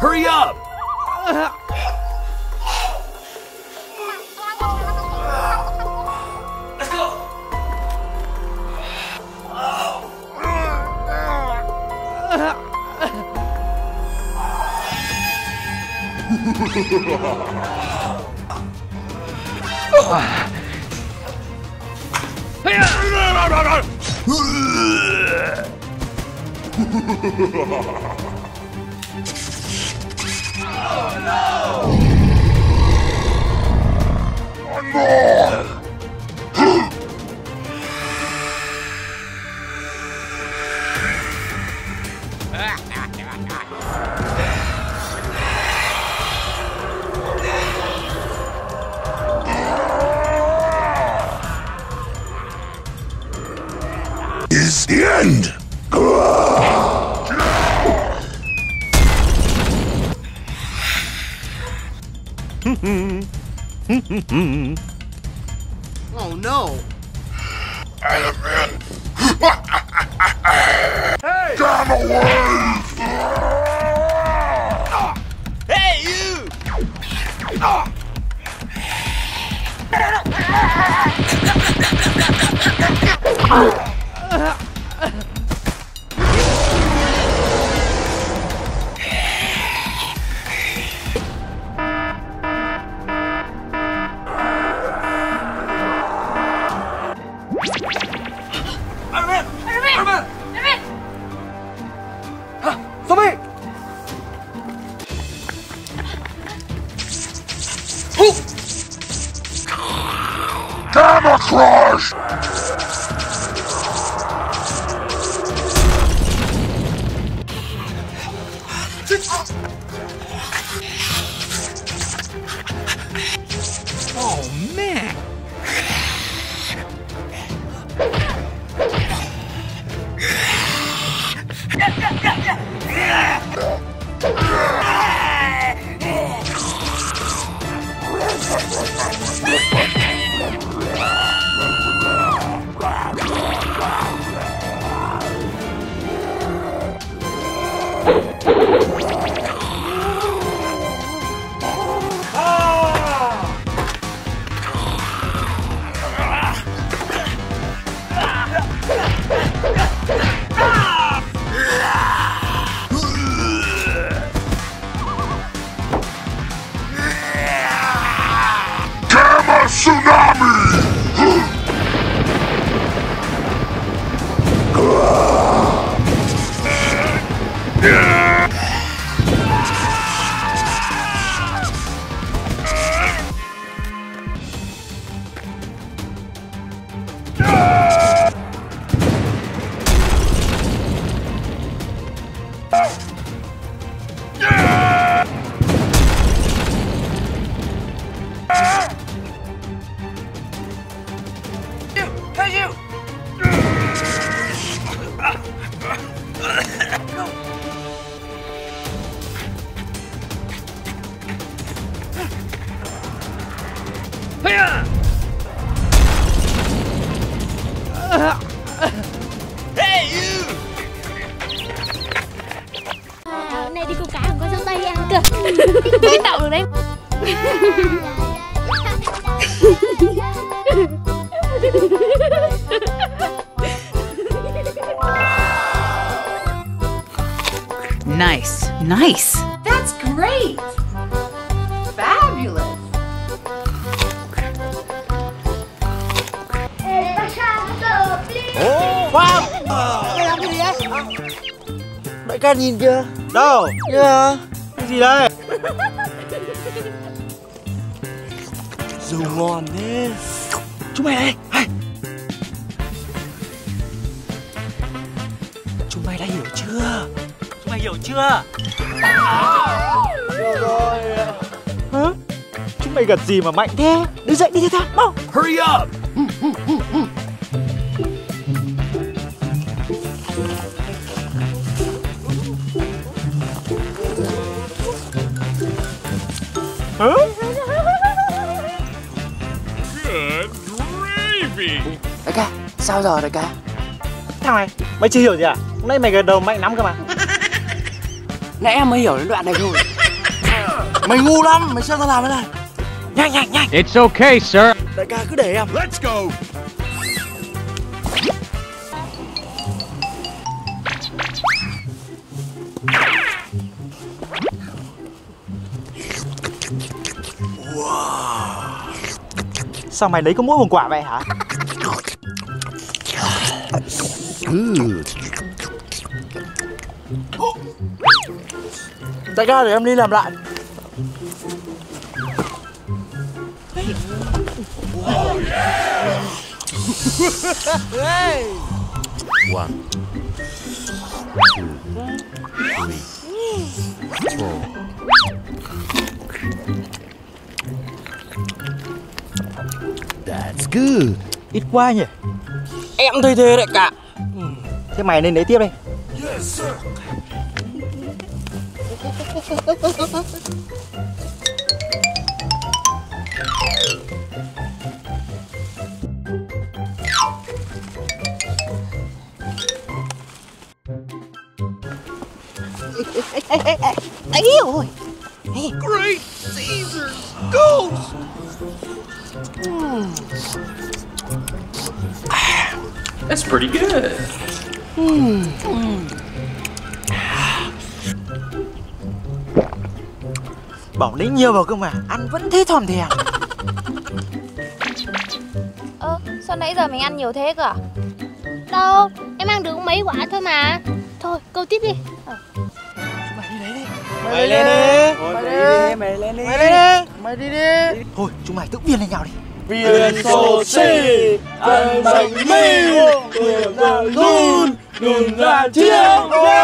Hurry up! Oh no! It's the end! Oh no! I am in! Hey! Get away! Hey you! Crush! Oh man! Hôm nay đi câu cá không có sông Tây ăn cơ. Mới tạo được đấy. Nice, nice. That's great. Fabulous. Oh, wow. Cái làm cái gì đấy? Đại ca nhìn chưa? Đâu? Yeah. Cái gì đây? Dầu ngon thế. Chúng mày đây. Hay. Chúng mày đã hiểu chưa? Chúng mày hiểu chưa? Được rồi. Hả? Chúng mày gật gì mà mạnh thế? Đứng dậy đi theo ta. Mau. Hurry up. Good gravy. Đại ca, sao giờ đại ca? Thằng này, mày chưa hiểu gì à? Hôm nay mày gật đầu mạnh lắm cơ mà. Nãy em mới hiểu đến đoạn này thôi. Mày ngu lắm, mày sao tao làm thế này? Nhanh nhanh nhanh. It's okay, sir. Đại ca cứ để em. Let's go. Sao mày lấy có mỗi một quả vậy hả? Đại ca để em đi làm lại. Oh, yeah. Hey. One, two, three, four. That's good. Ít quá nhỉ? Em thấy thế đấy cả. Thế mày nên lấy tiếp đi. Yes, sir. Great Caesar's ghost! That's pretty good. Bảo lấy nhiều vào cơ mà ăn vẫn thế thòm thèm. Sao nãy giờ mình ăn nhiều thế cơ à? Đâu, em ăn được mấy quả thôi mà. Thôi, câu tiếp đi. Mày lên đi. Mày lên đi. Thôi chúng mày tự viên lên nhau đi. Viên sổ xì ăn bánh mì tưởng nào luôn đừng ra chiếc đôi.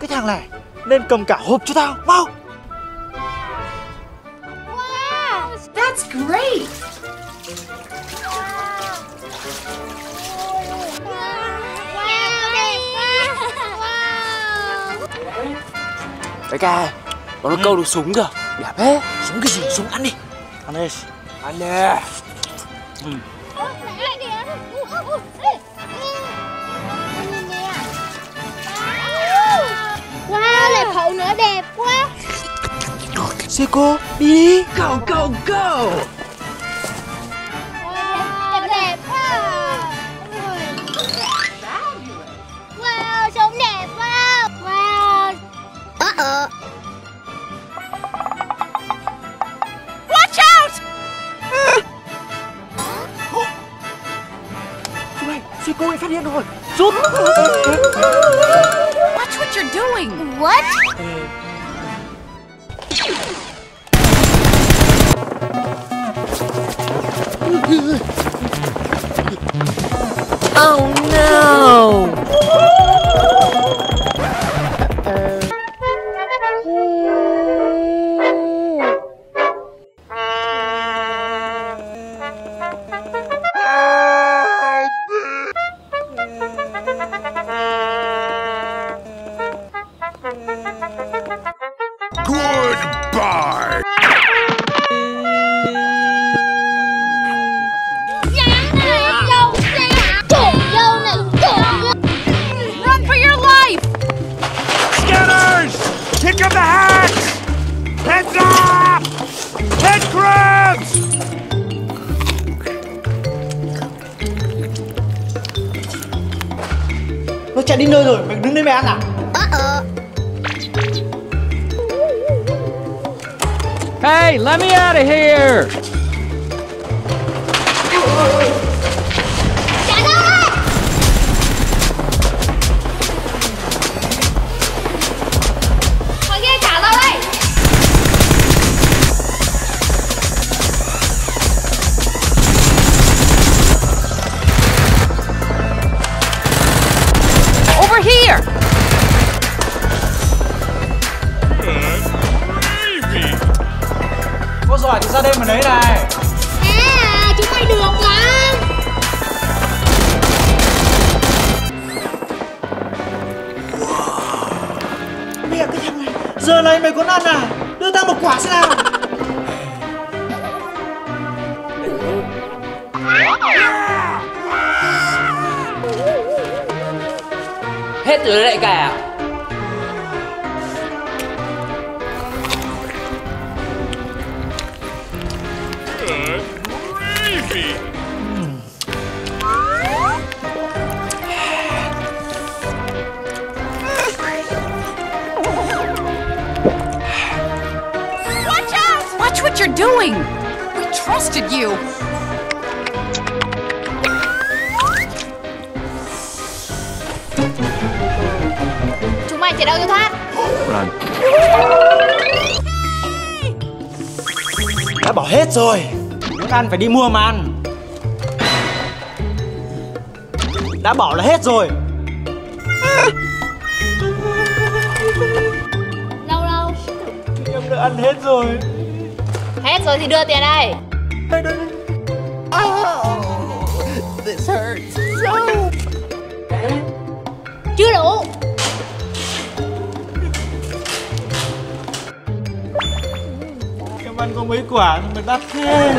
Cái thằng này nên cầm cả hộp cho tao mau. That's great! Đại ca, nó câu được súng kìa. Đẹp thế. Súng cái gì? Súng ăn đi. Ăn đi. Ăn đi. Wow, lại phẫu nữa đẹp quá. Seiko, đi. Go, go, go. Đẹp, đẹp quá. Wow, sống đẹp quá. Wow. Watch out. Chú ơi, Seiko ấy phát hiện rồi. Rút. Watch what you're doing. What? Oh no! Goodbye! Nó chạy đi nơi rồi, mày đứng đây mày ăn à? Hey, let me out of here! Chạy ra! Mọi người trả tao đây! Tao đem mình đi đây. À, chúng mày được lắm. Bây giờ cái thằng này, giờ này mày có ăn à? Đưa tao một quả xem nào. Hết rồi lại cả. What you're doing? We trusted you. Chúng mày chạy đâu cho thoát? Run. Đã bỏ hết rồi. Muốn ăn phải đi mua mà ăn. Đã bỏ là hết rồi. Lâu lâu. Em đã ăn hết rồi. Hết rồi thì đưa tiền đây. Oh, this hurts so. Chưa đủ. Em ăn có mấy quả mà đắt thế.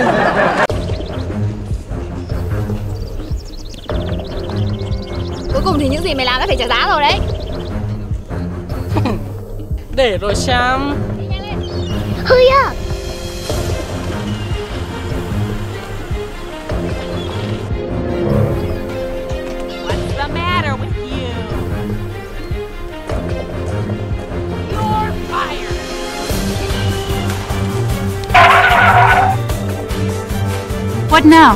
Cuối cùng thì những gì mày làm đã phải trả giá rồi đấy. Để rồi Sam. Hurry up. What now?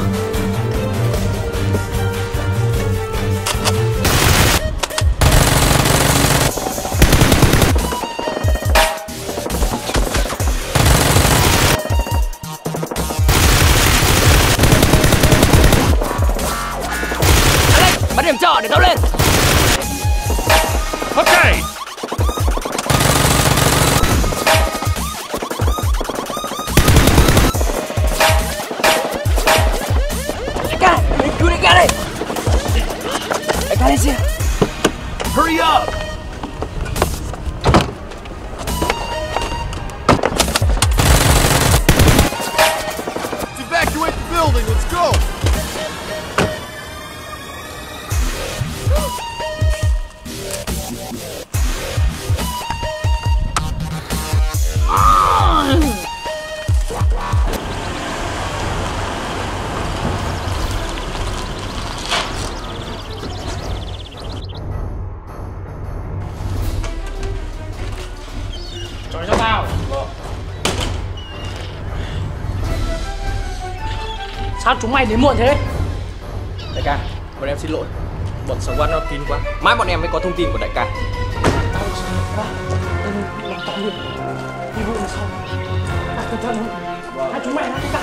Bắn điểm trỏ để tao lên. Okay. Hurry up! Let's evacuate the building, let's go! Cho tao. Sao chúng mày đến muộn thế? Đại ca, bọn em xin lỗi. Bọn sở quan nó kín quá. Mãi bọn em mới có thông tin của đại ca. Tao sợ quá. Tao làm tạm biệt. Đi vội là xong. Cẩn thận không? Hai chúng mày nó cả.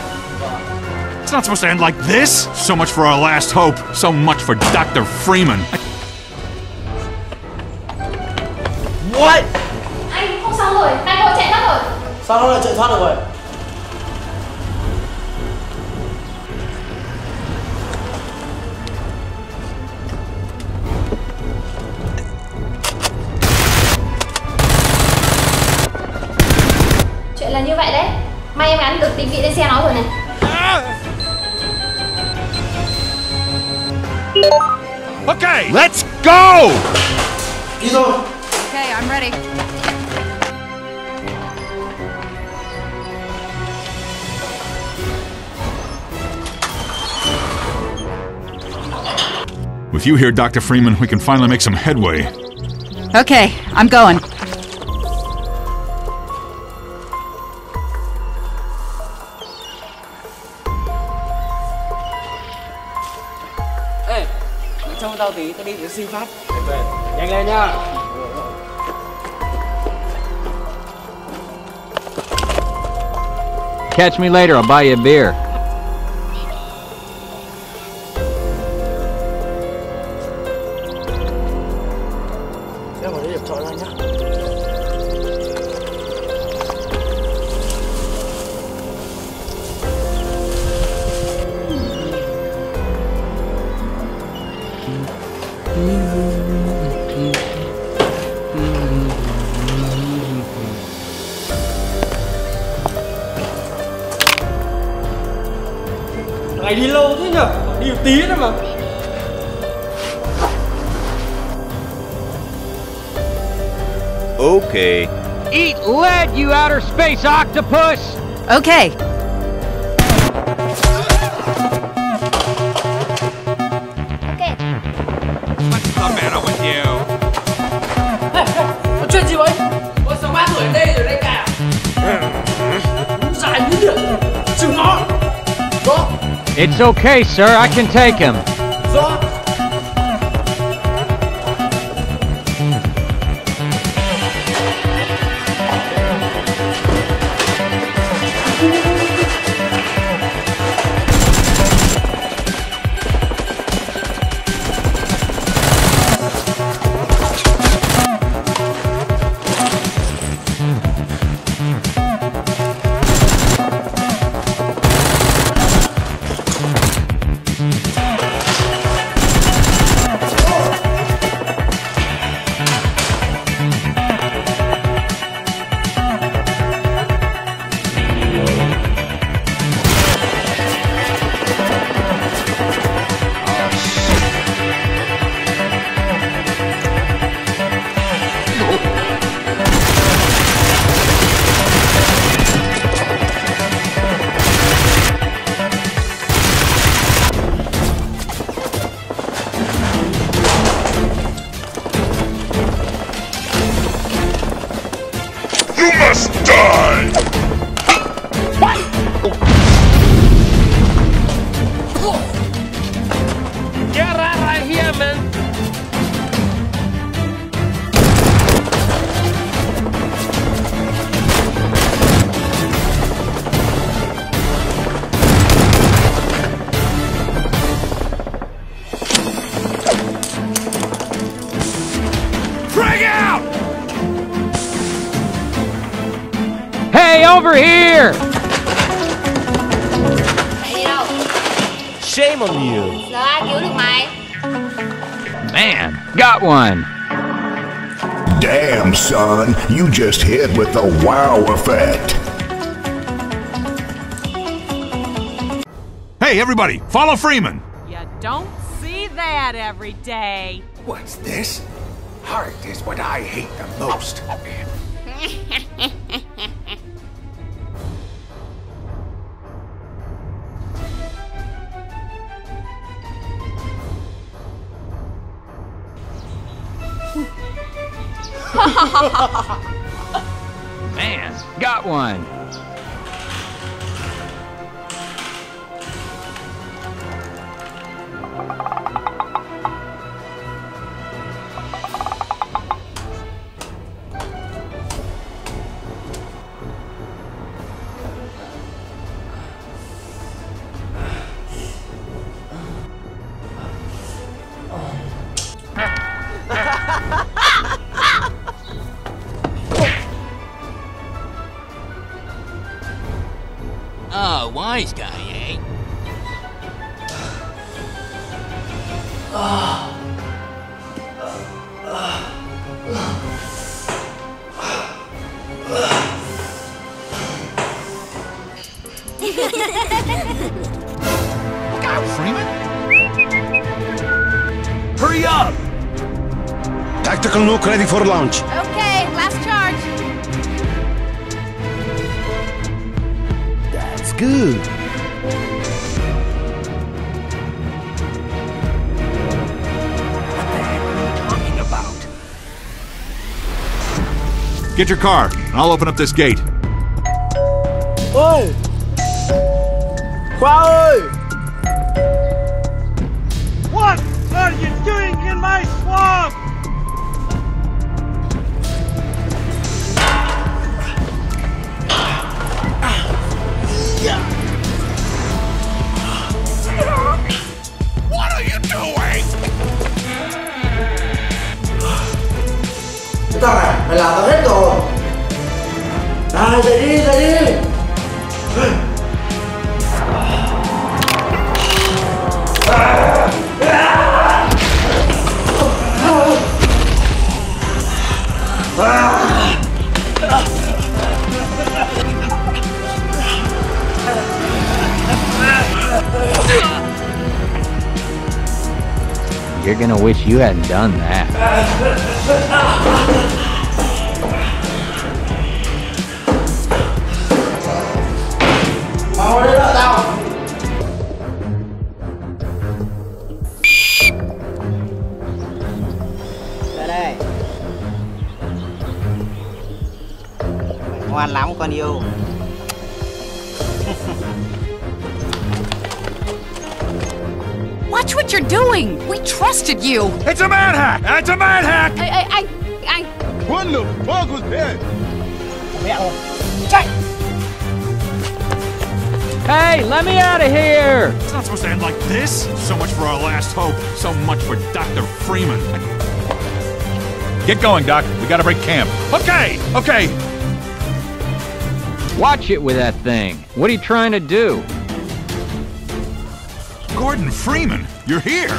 It's not supposed to end like this. So much for our last hope. So much for Dr. Freeman. What? Xong rồi, tay cô chạy thoát rồi. Sao nó lại chạy thoát được rồi? Chuyện là như vậy đấy. May em gắn được định vị lên xe nó rồi này. Okay, let's go. Đi rồi. Okay, I'm ready. With you here, Dr. Freeman, we can finally make some headway. Okay, I'm going. Hey, cho tao tí, tao đi đến siêu phát. Nhanh lên nhá. Catch me later, I'll buy you a beer. Ngày đi lâu thế nhở, đi một tí thôi mà. Okay. Eat lead, you outer space octopus. Okay. It's okay, sir. I can take him. Over here! Shame on you! Man, got one! Damn, son, you just hit with the wow effect! Hey, everybody, follow Freeman! You don't see that every day! What's this? Heart is what I hate the most. Man, got one. Wise guy, eh? Look out, Freeman! Hurry up! Tactical nuke ready for launch. Okay, last charge. Good. What the heck are you talking about? Get your car, and I'll open up this gate. Whoa! What are you doing in my swamp? Tao này, mày làm tao hết rồi. Đây, dậy đi. You're gonna wish you hadn't done that. Ngoan lắm con yêu. Watch what you're doing. We trusted you. It's a man hack. It's a man hack. I. What the fuck was that? Hey, let me out of here. It's not supposed to end like this. So much for our last hope. So much for Dr. Freeman. Get going, Doc. We gotta break camp. Okay. Okay. Watch it with that thing. What are you trying to do? Gordon Freeman, you're here.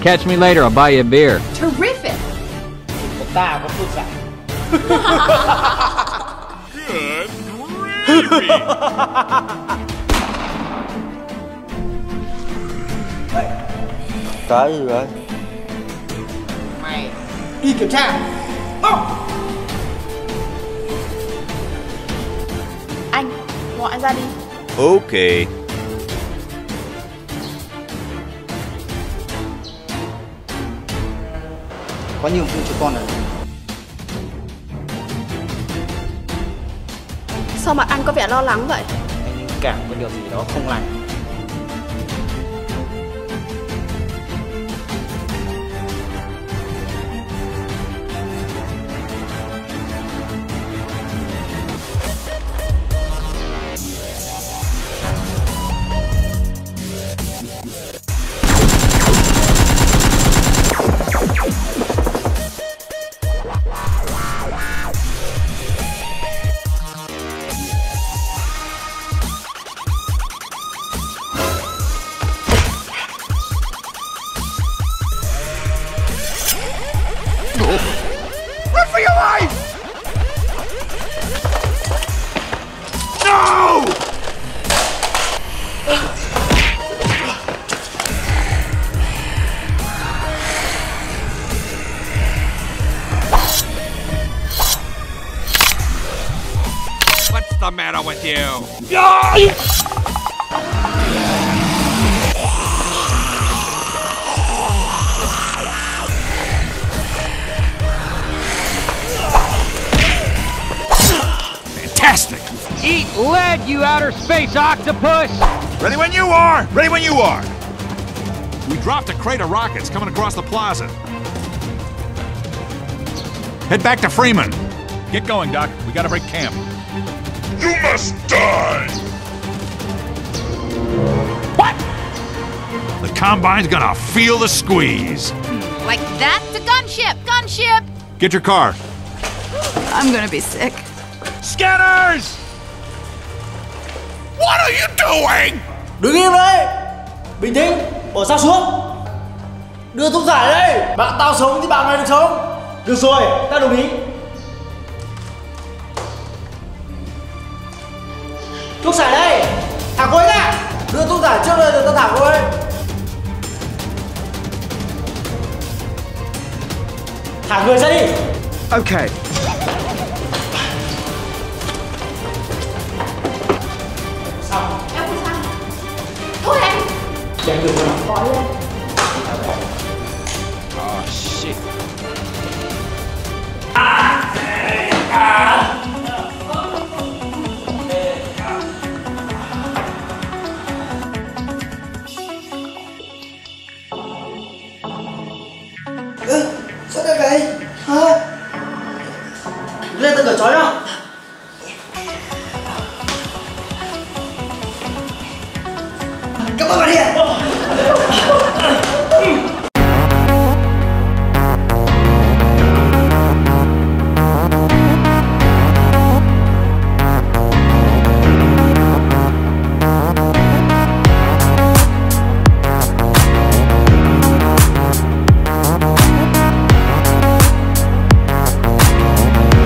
Catch me later, I'll buy you a beer. Terrific. Good gravy! Cái gì vậy? Mày đi kiểm tra. Anh gọi ra đi. Okay. Có nhiều vụ cho con này. Sao mà anh có vẻ lo lắng vậy? Anh cảm có điều gì đó không lành. Run for your life! No! What's the matter with you? Eat lead, you outer space octopus! Ready when you are! Ready when you are! We dropped a crate of rockets coming across the plaza. Head back to Freeman. Get going, Doc. We gotta break camp. You must die! What? The Combine's gonna feel the squeeze. Like that to gunship! Gunship! Get your car. I'm gonna be sick. Scanners! What are you doing? Đứng im đấy! Bình tĩnh, bỏ dao xuống. Đưa thuốc giải đây. Bạn tao sống thì bạn này được sống. Được rồi, tao đồng ý. Thuốc giải đây. Thả cô ấy ra. Đưa thuốc giải trước đây rồi tao thả cô ấy. Thả người ra đi. Okay. Oh shit. Sao đây vậy? Hả? Lên tao cởi trói đó. Cảm ơn bạn hiền.